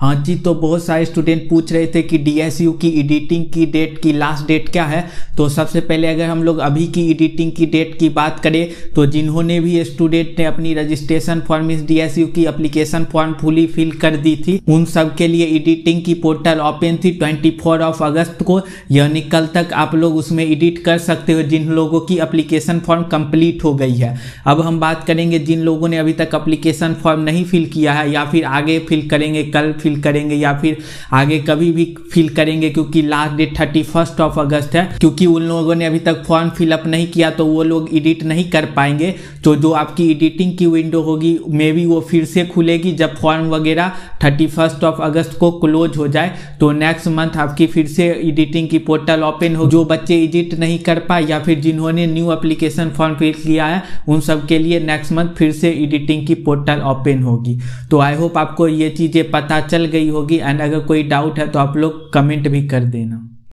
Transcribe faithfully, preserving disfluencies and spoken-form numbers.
हाँ जी, तो बहुत सारे स्टूडेंट पूछ रहे थे कि डी एस यू की एडिटिंग की डेट की लास्ट डेट क्या है। तो सबसे पहले अगर हम लोग अभी की एडिटिंग की डेट की बात करें तो जिन्होंने भी स्टूडेंट ने अपनी रजिस्ट्रेशन फॉर्म इस डी एस यू की एप्लीकेशन फॉर्म फुली फिल कर दी थी उन सब के लिए एडिटिंग की पोर्टल ओपन थी चौबीस ऑफ अगस्त को, यानी कल तक आप लोग उसमें एडिट कर सकते हो जिन लोगों की एप्लीकेशन फॉर्म कंप्लीट हो गई है। अब हम बात करेंगे जिन लोगों ने अभी तक एप्लीकेशन फॉर्म नहीं फिल किया है या फिर आगे फिल करेंगे, कल फिल करेंगे या फिर आगे कभी भी फिल करेंगे, क्योंकि last date thirty first of August है। क्योंकि उन लोगों ने अभी तक फॉर्म फिलअप नहीं किया तो वो लोग एडिट नहीं कर पाएंगे। तो जो आपकी एडिटिंग की विंडो होगी मे बी वो फिर से खुलेगी जब फॉर्म वगैरह थर्टी फर्स्ट ऑफ अगस्त को क्लोज हो जाए, तो नेक्स्ट मंथ आपकी फिर से एडिटिंग की पोर्टल ओपन हो। जो बच्चे एडिट नहीं कर पाए या फिर जिन्होंने न्यू एप्लीकेशन फॉर्म फिल किया है उन सब के लिए नेक्स्ट मंथ फिर से एडिटिंग की पोर्टल ओपन होगी। तो आई होप आपको ये चीज़ें पता चल गई होगी, एंड अगर कोई डाउट है तो आप लोग कमेंट भी कर देना।